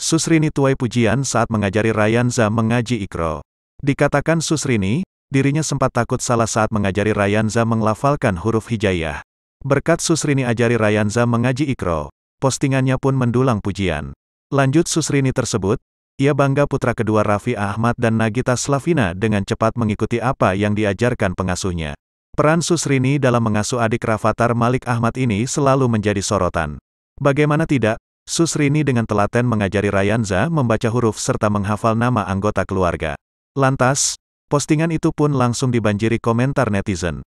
Sus Rini tuai pujian saat mengajari Rayyanza mengaji Iqro. Dikatakan Sus Rini, dirinya sempat takut salah saat mengajari Rayyanza menglafalkan huruf hijaiyah. Berkat Sus Rini ajari Rayyanza mengaji Iqro, postingannya pun mendulang pujian. Lanjut Sus Rini tersebut, ia bangga putra kedua Raffi Ahmad dan Nagita Slavina dengan cepat mengikuti apa yang diajarkan pengasuhnya. Peran Sus Rini dalam mengasuh adik Rafatar Malik Ahmad ini selalu menjadi sorotan. Bagaimana tidak, Sus Rini dengan telaten mengajari Rayyanza membaca huruf serta menghafal nama anggota keluarga. Lantas, postingan itu pun langsung dibanjiri komentar netizen.